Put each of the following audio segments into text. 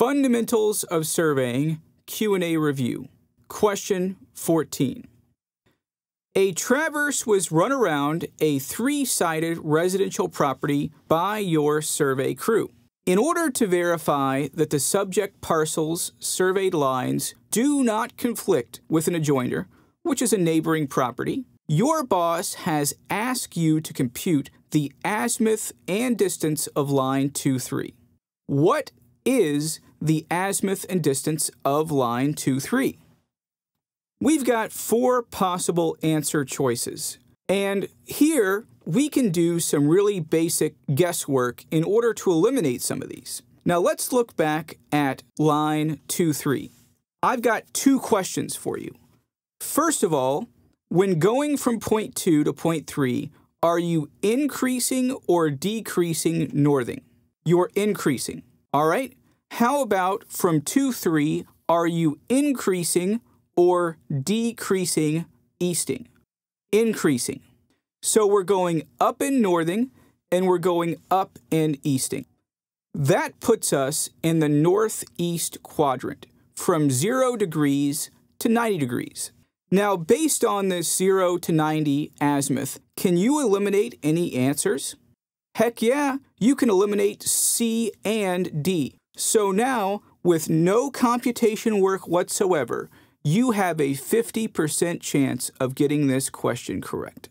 Fundamentals of Surveying Q&A Review. Question 14. A traverse was run around a three-sided residential property by your survey crew. In order to verify that the subject parcel's surveyed lines do not conflict with an adjoinder, which is a neighboring property, your boss has asked you to compute the azimuth and distance of line 2-3. What is the azimuth and distance of line 2-3? We've got four possible answer choices, and here we can do some really basic guesswork in order to eliminate some of these. Now let's look back at line 2-3. I've got two questions for you. First of all, when going from point 2 to point 3, are you increasing or decreasing northing? You're increasing. All right. How about from 2-3, are you increasing or decreasing easting? Increasing. So we're going up in northing and we're going up in easting. That puts us in the northeast quadrant from 0 degrees to 90 degrees. Now, based on this 0 to 90 azimuth, can you eliminate any answers? Heck yeah, you can eliminate C and D. So now, with no computation work whatsoever, you have a 50% chance of getting this question correct.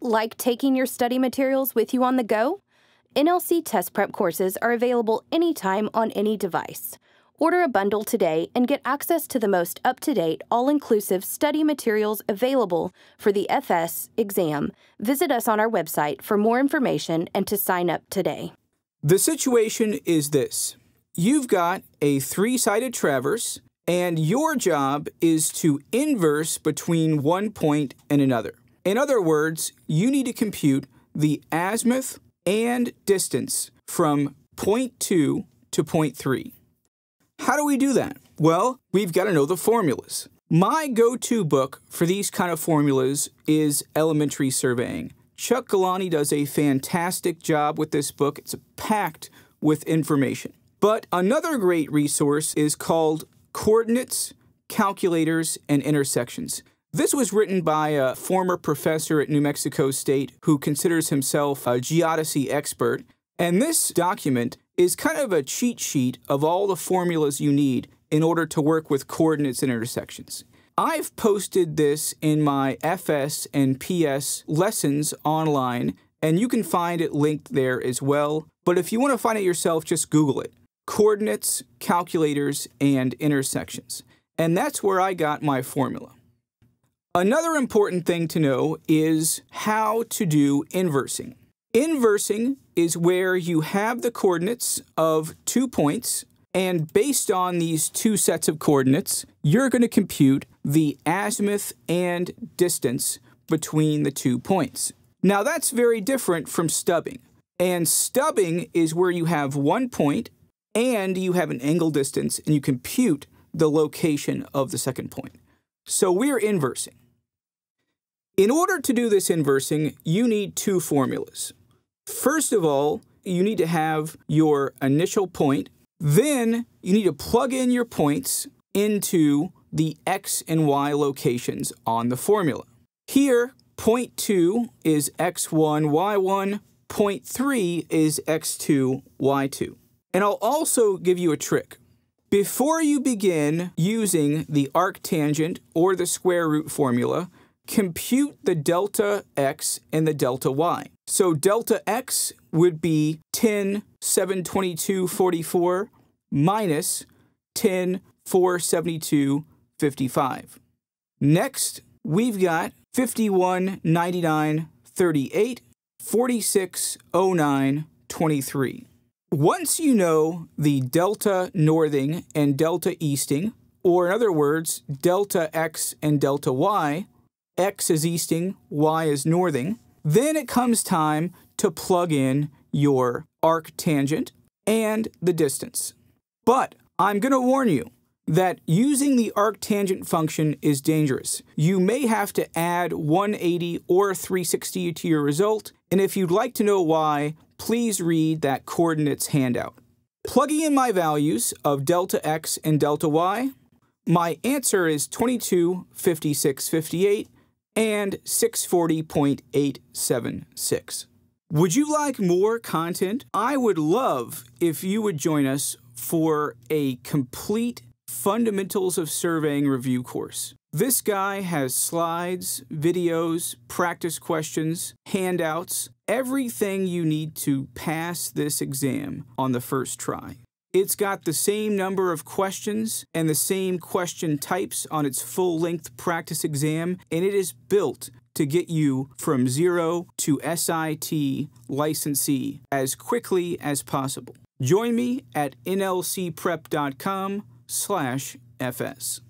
Like taking your study materials with you on the go? NLC test prep courses are available anytime on any device. Order a bundle today and get access to the most up-to-date, all-inclusive study materials available for the FS exam. Visit us on our website for more information and to sign up today. The situation is this. You've got a three-sided traverse, and your job is to inverse between one point and another. In other words, you need to compute the azimuth and distance from point 2 to point 3. How do we do that? Well, we've got to know the formulas. My go-to book for these kind of formulas is Elementary Surveying. Chuck Galani does a fantastic job with this book. It's packed with information. But another great resource is called Coordinates, Calculators, and Intersections. This was written by a former professor at New Mexico State who considers himself a geodesy expert. And this document is kind of a cheat sheet of all the formulas you need in order to work with coordinates and intersections. I've posted this in my FS and PS lessons online, and you can find it linked there as well. But if you want to find it yourself, just Google it. Coordinates, calculators, and intersections. And that's where I got my formula. Another important thing to know is how to do inversing. Inversing is where you have the coordinates of 2 points, and based on these two sets of coordinates, you're going to compute the azimuth and distance between the 2 points. Now, that's very different from stubbing. And stubbing is where you have 1 point and you have an angle distance and you compute the location of the second point. So we're inversing. In order to do this inversing, you need two formulas. First of all, you need to have your initial point. Then you need to plug in your points into the X and Y locations on the formula. Here, point 2 is X1, Y1, point 3 is X2, Y2. And I'll also give you a trick. Before you begin using the arctangent or the square root formula, compute the delta X and the delta Y. So delta X would be 10, 722, 44 minus 10, 472, 55. Next, we've got 51, 99, 38, 46, 09, 23. Once you know the delta northing and delta easting, or in other words, delta X and delta Y, X is easting, Y is northing, then it comes time to plug in your arctangent and the distance. But I'm going to warn you that using the arctangent function is dangerous. You may have to add 180 or 360 to your result, and if you'd like to know why, please read that coordinates handout. Plugging in my values of delta x and delta y, my answer is 2256.58 and 640.876. Would you like more content? I would love if you would join us for a complete Fundamentals of Surveying review course. This guy has slides, videos, practice questions, handouts, everything you need to pass this exam on the first try. It's got the same number of questions and the same question types on its full-length practice exam, and it is built to get you from zero to SIT licensee as quickly as possible. Join me at nlcprep.com/FS.